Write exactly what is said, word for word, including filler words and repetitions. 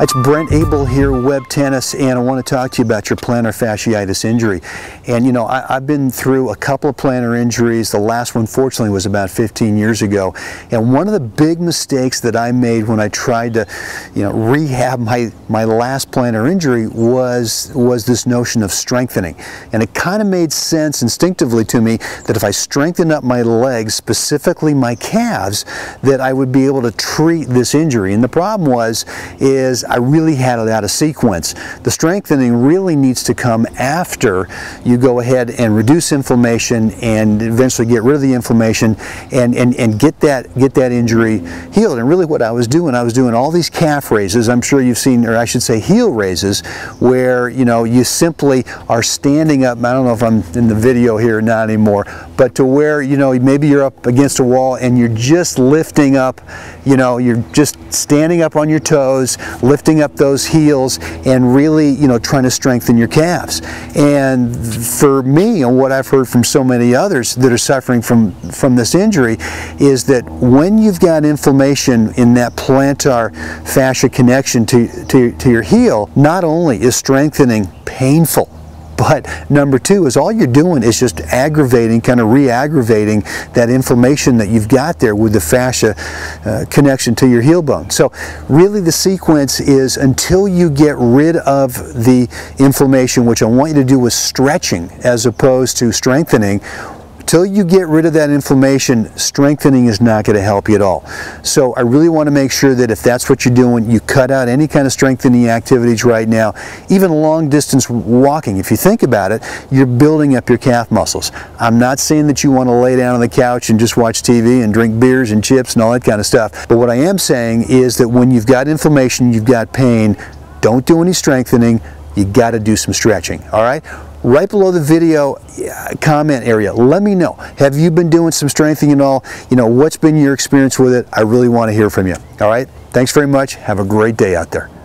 It's Brent Abel here, Web Tennis, and I want to talk to you about your plantar fasciitis injury. And you know, I, I've been through a couple of plantar injuries. The last one, fortunately, was about fifteen years ago. And one of the big mistakes that I made when I tried to, you know, rehab my my last plantar injury was was this notion of strengthening. And it kind of made sense instinctively to me that if I strengthened up my legs, specifically my calves, that I would be able to treat this injury. And the problem was, is I really had it out of sequence. The strengthening really needs to come after you go ahead and reduce inflammation and eventually get rid of the inflammation and, and, and get that get that injury healed. And really what I was doing, I was doing all these calf raises. I'm sure you've seen, or I should say heel raises, where you know you simply are standing up. I don't know if I'm in the video here or not anymore, but to where you know maybe you're up against a wall and you're just lifting up, you know, you're just standing up on your toes, lifting up those heels, and really, you know, trying to strengthen your calves. And for me, and what I've heard from so many others that are suffering from from this injury, is that when you've got inflammation in that plantar fascia connection to to, to your heel, not only is strengthening painful, but number two is all you're doing is just aggravating, kind of re-aggravating that inflammation that you've got there with the fascia uh, connection to your heel bone. So really the sequence is until you get rid of the inflammation, which I want you to do with stretching as opposed to strengthening. Until you get rid of that inflammation, strengthening is not going to help you at all. So I really want to make sure that if that's what you're doing, you cut out any kind of strengthening activities right now. Even long distance walking, if you think about it, you're building up your calf muscles. I'm not saying that you want to lay down on the couch and just watch T V and drink beers and chips and all that kind of stuff. But what I am saying is that when you've got inflammation, you've got pain, don't do any strengthening. You got to do some stretching, all right? Right below the video comment area, let me know. Have you been doing some strengthening and all? You know, what's been your experience with it? I really want to hear from you, all right? Thanks very much. Have a great day out there.